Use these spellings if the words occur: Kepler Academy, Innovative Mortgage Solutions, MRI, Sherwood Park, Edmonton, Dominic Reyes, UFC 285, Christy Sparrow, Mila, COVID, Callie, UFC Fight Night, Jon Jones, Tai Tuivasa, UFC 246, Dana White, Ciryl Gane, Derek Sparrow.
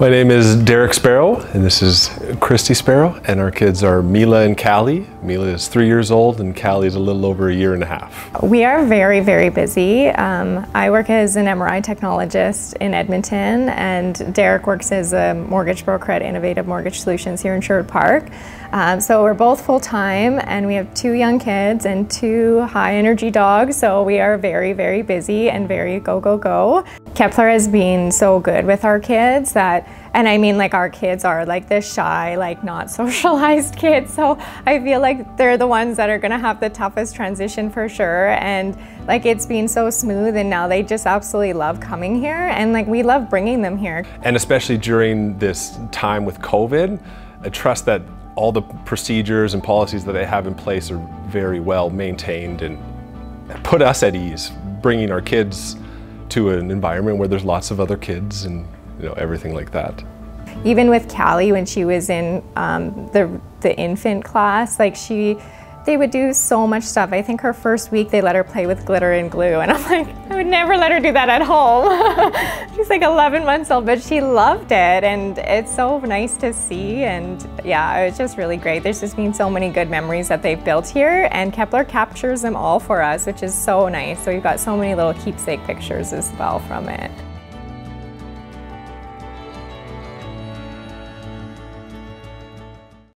My name is Derek Sparrow, and this is Christy Sparrow, and our kids are Mila and Callie. Mila is 3 years old, and Callie is a little over a year and a half. We are very, very busy. I work as an MRI technologist in Edmonton, and Derek works as a mortgage broker at Innovative Mortgage Solutions here in Sherwood Park. So we're both full-time, and we have two young kids and two high-energy dogs, so we are very, very busy and very go, go, go. Kepler has been so good with our kids that and I mean, like, our kids are like the shy, like, not socialized kids, so I feel like they're the ones that are gonna have the toughest transition for sure. And like, it's been so smooth, and now they just absolutely love coming here, and like, we love bringing them here. And especially during this time with COVID, I trust that all the procedures and policies that they have in place are very well maintained and put us at ease, bringing our kids to an environment where there's lots of other kids and, you know, everything like that. Even with Callie, when she was in the infant class, like, they would do so much stuff. I think her first week they let her play with glitter and glue, and I'm like, I would never let her do that at home. She's like 11 months old, but she loved it, and it's so nice to see. And yeah, it was just really great. There's just been so many good memories that they've built here, and Kepler captures them all for us, which is so nice. So we've got so many little keepsake pictures as well from it.